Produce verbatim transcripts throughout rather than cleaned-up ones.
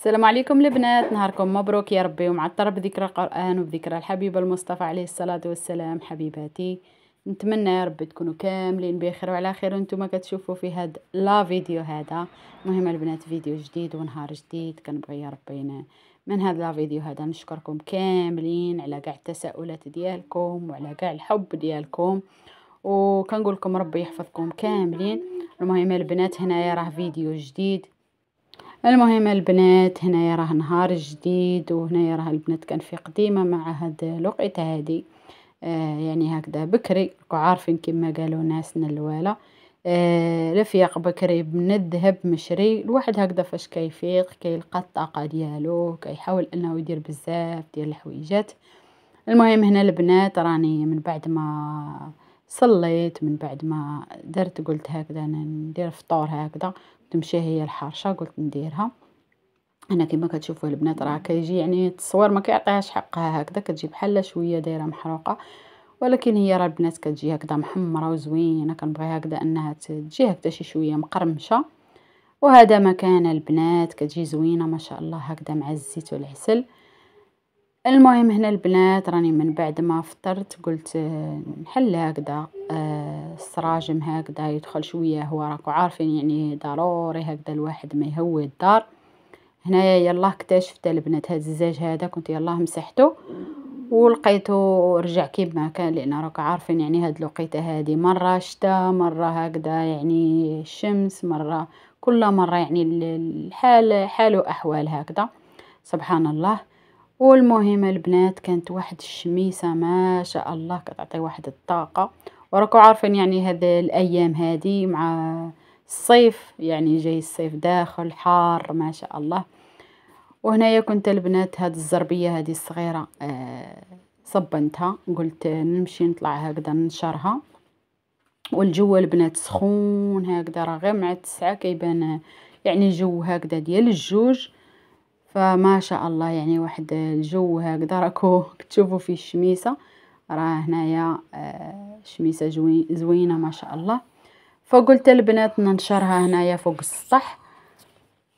السلام عليكم البنات، نهاركم مبروك يا ربي ومعطر بذكرى القرآن وبذكرى الحبيب المصطفى عليه الصلاة والسلام. حبيباتي نتمنى يا ربي تكونوا كاملين بخير وعلى خير وانتم كتشوفوا في هاد لا فيديو هذا. المهم البنات فيديو جديد ونهار جديد، كنبغي يا ربي من هاد لا فيديو هذا نشكركم كاملين على كاع التساؤلات ديالكم وعلى كاع الحب ديالكم، وكنقول لكم ربي يحفظكم كاملين. المهم البنات هنايا راه فيديو جديد، المهم البنات هنايا راه نهار جديد، وهنايا راه البنات كان في قديمه مع هاد الوقيته هادي آه يعني هكذا بكري، عارفين كما قالوا ناسنا الوالا آه رفيق بكري من الذهب مشري. الواحد هكذا فاش كيفيق كيلقى الطاقه ديالو كيحاول انه يدير بزاف ديال الحويجات. المهم هنا البنات راني من بعد ما صليت، من بعد ما درت قلت هكذا انا ندير فطور هكذا، تمشي هي الحرشه قلت نديرها انا كما كتشوفوا البنات. راه كيجي يعني التصوير ما كيعطيهاش حقها، هكذا كتجي بحال شويه دايره محروقه، ولكن هي راه البنات كتجي هكذا محمره وزوينه. كنبغي هكذا انها تجي هكذا شي شويه مقرمشه، وهذا مكان البنات كتجي زوينه ما شاء الله هكذا مع الزيت والعسل. المهم هنا البنات راني من بعد ما فطرت قلت نحل هكذا السراجم هكذا يدخل شويه هو، راكو عارفين يعني ضروري هكذا الواحد ما يهوي الدار. هنايا يلاه اكتشفت البنات هاد الزجاج هذا كنت يلاه مسحته ولقيته رجع كيما كان، لان راكو عارفين يعني هاد الوقيته هادي مره شتا مره هكذا يعني الشمس مره، كل مره يعني الحال حاله احوال هكذا سبحان الله. والمهم البنات كانت واحد الشميسه ما شاء الله كتعطي واحد الطاقه، وراكو عارفين يعني هاد الايام هادي مع الصيف يعني جاي الصيف داخل حار ما شاء الله. وهنايا كنت البنات هاد الزربيه هادي الصغيره آه صبنتها قلت نمشي نطلع هكذا ننشرها، والجو البنات سخون هكذا راه غير مع التسعه كيبان يعني الجو هكذا ديال الجوج، فما شاء الله يعني واحد الجو هكذا راكو تشوفوا فيه الشميسه. راه هنايا شميسه زوينه ما شاء الله، فقلت البنات ننشرها هنايا فوق السطح.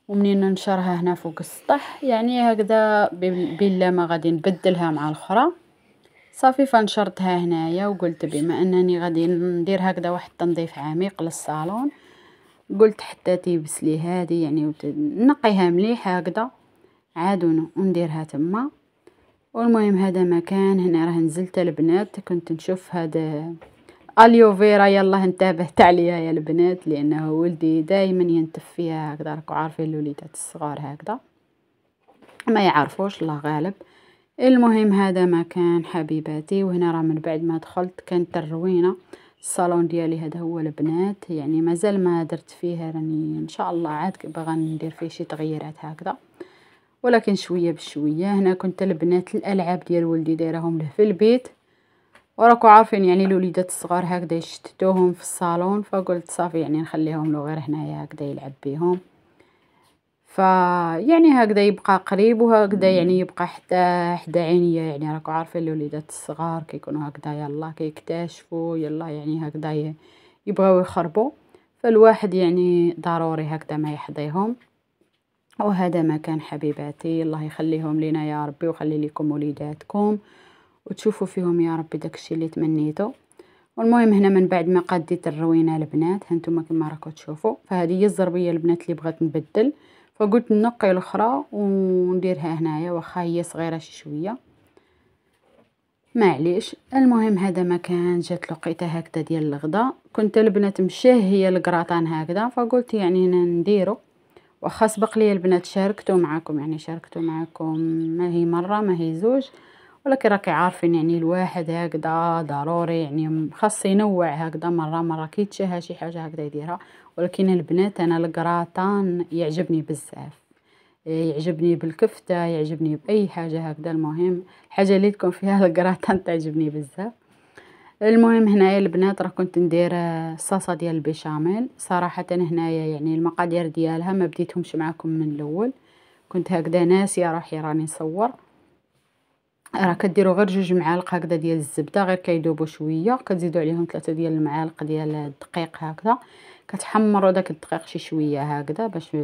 ومنين ننشرها هنا فوق السطح يعني هكذا بلا ما غادي نبدلها مع الاخرى صافي، فنشرتها هنايا. وقلت بما انني غادي ندير هكذا واحد تنظيف عميق للصالون قلت حتى تيبس لي هذه يعني نقيها مليح هكذا عادو ونديرها تما. والمهم هذا مكان هنا راه نزلت البنات كنت نشوف هذا اليوفيرا، يلاه انتبهت عليها يا البنات لانه ولدي دائما ينتف فيها هكذا، راكو عارفين الوليدات الصغار هكذا ما يعرفوش الله غالب. المهم هذا مكان حبيباتي، وهنا راه من بعد ما دخلت كانت الروينه الصالون ديالي هذا هو البنات، يعني مازال ما درت فيه راني ان شاء الله عاد باغا ندير فيه شي تغييرات هكذا ولكن شويه بشويه. هنا كنت البنات الالعاب ديال ولدي دايرهم له في البيت، وراكو عارفين يعني الوليدات الصغار هكذا يشتتوهم في الصالون، فقلت صافي يعني نخليهم له غير هنايا هكذا يلعب بهم، ف يعني هكذا يبقى قريب وهكذا يعني يبقى حتى حدا عينيا. يعني راكو عارفين الوليدات الصغار كيكونوا هكذا يلا كيكتشفوا يلا يعني هكذا يبغاو يخربوا، فالواحد يعني ضروري هكذا ما يحضيهم. وهذا مكان حبيباتي الله يخليهم لنا يا ربي وخلي لكم وليداتكم وتشوفوا فيهم يا ربي داكشي اللي تمنيته. والمهم هنا من بعد ما قديت الروينه البنات هانتوما كما راكم تشوفوا، فهذه هي الزربيه البنات اللي بغات نبدل، فقلت نقي الاخرى ونديرها هنايا واخا هي صغيره شي شويه معليش. المهم هذا مكان جات لقيته هكذا ديال الغداء، كنت البنات مشهيه الكراطان هكذا، فقلت يعني نديرو واخا سبق لي البنات شاركتو معاكم يعني شاركتو معاكم ما هي مره ما هي زوج، ولكن راكي عارفين يعني الواحد هكذا ضروري يعني خاص ينوع هكذا مره مره كيتشاها شي حاجه هكذا يديرها. ولكن البنات انا الكراطان يعجبني بزاف، يعجبني بالكفته يعجبني باي حاجه هكذا، المهم الحاجه اللي تكون فيها الكراطان تعجبني بزاف. المهم هنايا البنات راه كنت ندير الصلصه ديال البيشاميل، صراحه هنايا يعني المقادير ديالها ما بديتهمش معكم من الاول، كنت هكذا ناسيه روحي راني نصور. راه كديروا غير جوج معالق هكذا ديال الزبده غير كيذوبوا شويه، كتزيدوا عليهم ثلاثه ديال المعالق ديال الدقيق هكذا، كتحمروا داك الدقيق شي شويه هكذا باش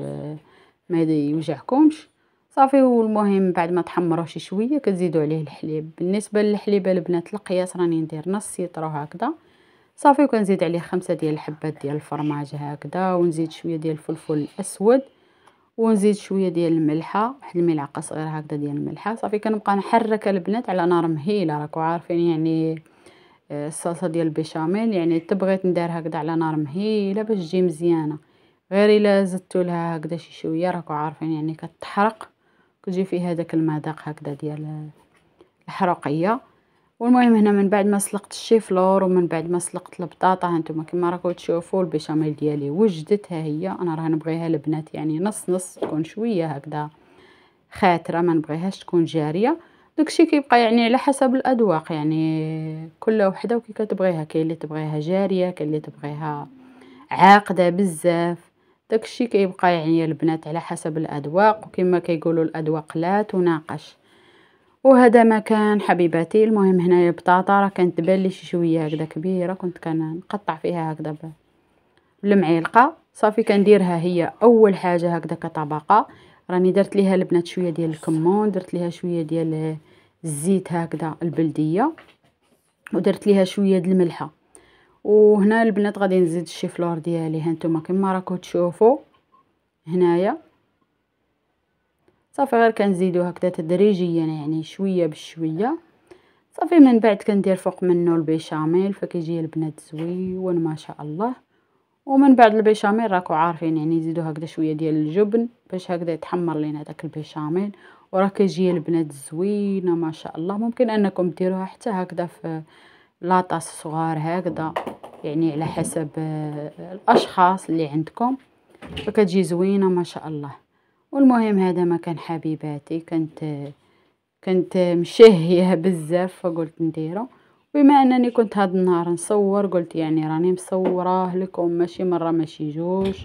ما يوجعكمش، صافي. والمهم بعد ما تحمروش شويه كتزيدوا عليه الحليب. بالنسبه للحليبه البنات القياس راني ندير نص سيطرو هكذا صافي، وكنزيد عليه خمسة ديال الحبات ديال الفرماج هكذا، ونزيد شويه ديال الفلفل الاسود، ونزيد شويه ديال الملحه، واحد الملعقه صغيره هكذا ديال الملحه. صافي كنبقى نحرك البنات على نار مهيله، راكم عارفين يعني الصلصه ديال البيشاميل يعني تبغيت ندير هكذا على نار مهيله باش تجي مزيانه، غير الا زدتو لها هكذا شي شويه راكم عارفين يعني كتحرق، كتجي فيها داك المذاق هكذا ديال الحروقيه. والمهم هنا من بعد ما سلقت الشيفلور ومن بعد ما سلقت البطاطا، هانتوما كما راكم تشوفوا البيشاميل ديالي وجدت، ها هي انا راه نبغيها البنات يعني نص نص، تكون شويه هكذا خاتره، ما نبغيهاش تكون جاريه. داكشي كيبقى يعني على حسب الاذواق يعني كل وحده وكي كتبغيها، كاين اللي تبغيها جاريه، كاين اللي تبغيها عاقده بزاف، داكشي كيبقى يعني البنات على حسب الاذواق، وكما كيقولوا الاذواق لا تناقش. وهذا ما كان حبيباتي. المهم هنايا البطاطا راه كانت تبان لي شي شويه هكذا كبيره، كنت كنقطع فيها هكذا بالمعلقه. صافي كنديرها هي اول حاجه هكذا كطبقه، راني درت ليها البنات شويه ديال الكمون، درت ليها شويه ديال الزيت هكذا البلديه، ودرت ليها شويه ديال الملحه. وهنا البنات غادي نزيد الشيفلور ديالي، ها نتوما كما راكم تشوفوا هنايا. صافي غير كنزيدو هكذا تدريجيا يعني شويه بشويه. صافي من بعد كندير فوق منه البيشاميل، فكيجي البنات زويون ما شاء الله. ومن بعد البيشاميل راكو عارفين يعني نزيدو هكذا شويه ديال الجبن باش هكذا يتحمر لينا داك البيشاميل، وراه كيجي البنات زوينه ما شاء الله. ممكن انكم ديروها حتى هكذا في لاطاس صغار هكذا يعني على حسب الاشخاص اللي عندكم، فكتجي زوينه ما شاء الله. والمهم هذا ما كان حبيباتي، كنت كنت مشهيه بزاف فقلت نديره. بما انني كنت هاد النهار نصور قلت يعني راني مصوراه لكم ماشي مره ماشي جوج،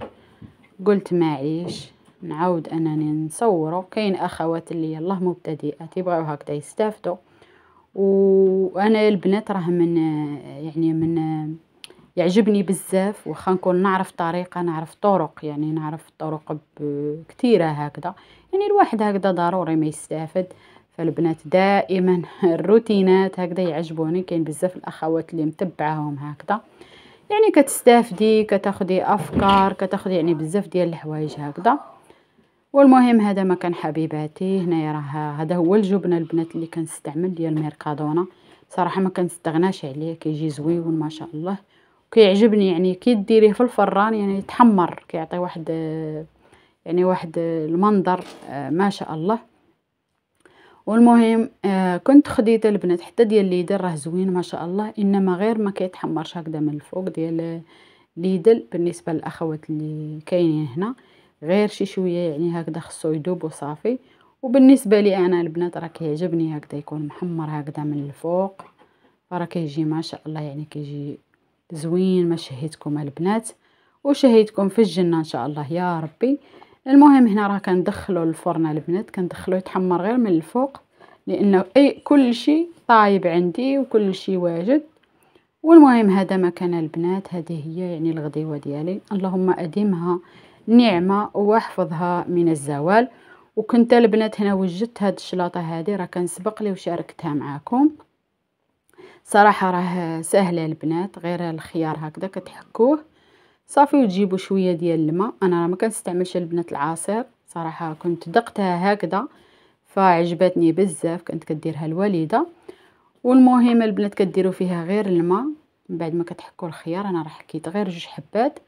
قلت معليش نعاود انني نصوره. كاين اخوات اللي يلاه مبتدئات يبغيو هكذا يستافدوا، وانا البنات راه من يعني من يعجبني بزاف، واخا نكون نعرف طريقه نعرف طرق يعني نعرف طرق كثيره هكذا يعني الواحد هكذا ضروري ما يستافد. فالبنات دائما الروتينات هكذا يعجبوني، كاين بزاف الاخوات اللي متبعاهم هكذا يعني كتستافدي كتاخدي افكار كتاخدي يعني بزاف ديال الحوايج هكذا. والمهم هذا ما كان حبيباتي. هنايا راه هذا هو الجبن البنات اللي كنستعمل ديال ميركادونا، صراحه ما كنستغناش عليه، كيجي زويون ما شاء الله كيعجبني يعني كي ديريه في الفران يعني يتحمر كيعطي واحد يعني واحد المنظر ما شاء الله. والمهم كنت خديت البنات حتى ديال ليدل راه زوين ما شاء الله، انما غير ما كيتحمرش هكذا من الفوق ديال ليدل. بالنسبه للاخوات اللي كاينين هنا غير شي شويه يعني هكذا خصو يذوب وصافي. وبالنسبه لي انا البنات راه كيعجبني هكذا يكون محمر هكذا من الفوق، راه كيجي ما شاء الله يعني كيجي زوين. ما شهيتكم البنات وشهيتكم في الجنه ان شاء الله يا ربي. المهم هنا راه كندخلو الفرن البنات، كندخلو يتحمر غير من الفوق لانه اي كل شيء طايب عندي وكل شيء واجد. والمهم هذا ما كان البنات، هذه هي يعني الغديوه ديالي، اللهم اديمها نعمه واحفظها من الزوال. وكنت البنات هنا وجدت هاد الشلاطه هذه راه كنسبق لي وشاركتها معاكم، صراحه راه سهله البنات، غير الخيار هكذا كتحكوه صافي وتجيبوا شويه ديال الماء. انا راه ما كنستعملش البنات العصير، صراحه كنت دقتها هكذا فعجبتني بزاف، كنت كديرها الوالده. والمهم البنات كديروا فيها غير الماء من بعد ما كتحكوا الخيار، انا راه حكيت غير جوج حبات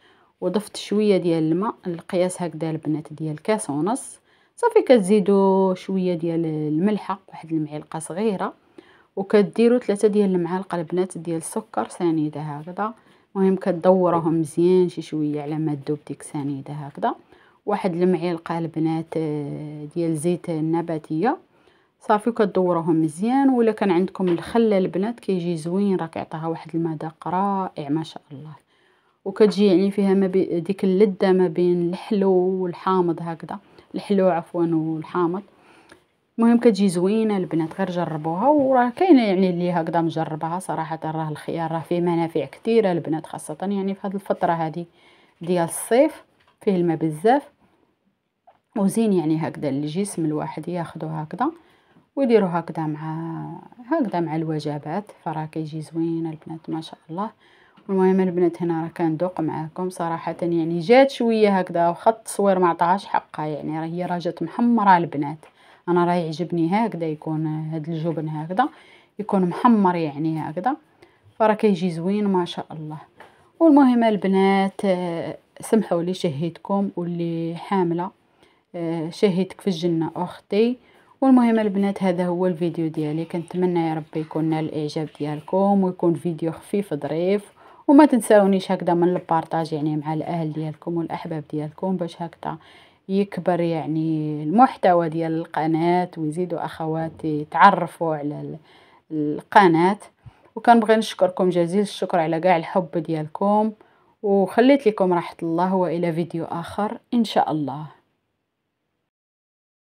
وضفت شويه ديال الماء القياس هكذا البنات ديال كاس ونص. صافي كتزيدوا شويه ديال الملحه واحد المعلقه صغيره، وكديروا ثلاثه ديال المعالق البنات ديال السكر سنيده هكذا. المهم كدورهم مزيان شي شويه على ما تذوب ديك سنيده هكذا، واحد المعلقه البنات ديال زيت النباتيه صافي كدورهم مزيان. ولا كان عندكم الخل البنات كيجي زوين، راه كيعطيها واحد المذاق رائع ما شاء الله، وكتجي يعني فيها ما ديك اللذه ما بين الحلو والحامض هكذا، الحلو عفوا والحامض. المهم كتجي زوينه البنات، غير جربوها. وراه كاينه يعني اللي هكذا مجربها، صراحه راه الخيار راه فيه منافع كثيره البنات، خاصه يعني في هذه الفتره هذه ديال الصيف فيه الماء بزاف. وزين يعني هكذا الجسم الواحد ياخده هكذا ويديروا هكذا مع هكذا مع الوجبات، فراه كيجي زوين البنات ما شاء الله. المهم البنات هنا راه كندوق معاكم صراحه، يعني جات شويه هكذا وخا التصوير ما عطاهاش حقها، يعني راه هي راه جات محمره البنات. انا راه يعجبني هكذا يكون هاد الجبن هكذا يكون محمر يعني هكذا، فراه كيجي زوين ما شاء الله. والمهم البنات سمحوا لي شهيتكم، واللي حامله شهيتك في الجنه اختي. والمهم البنات هذا هو الفيديو ديالي، كنتمنى يا ربي يكون نال الاعجاب ديالكم ويكون فيديو خفيف ظريف، وما تنساونيش هكذا من البارطاج يعني مع الاهل ديالكم والاحباب ديالكم باش هكذا يكبر يعني المحتوى ديال القناه ويزيدوا اخواتي يتعرفوا على القناه. وكنبغي نشكركم جزيل الشكر على كاع الحب ديالكم، وخليت لكم راحه الله، والى فيديو اخر ان شاء الله.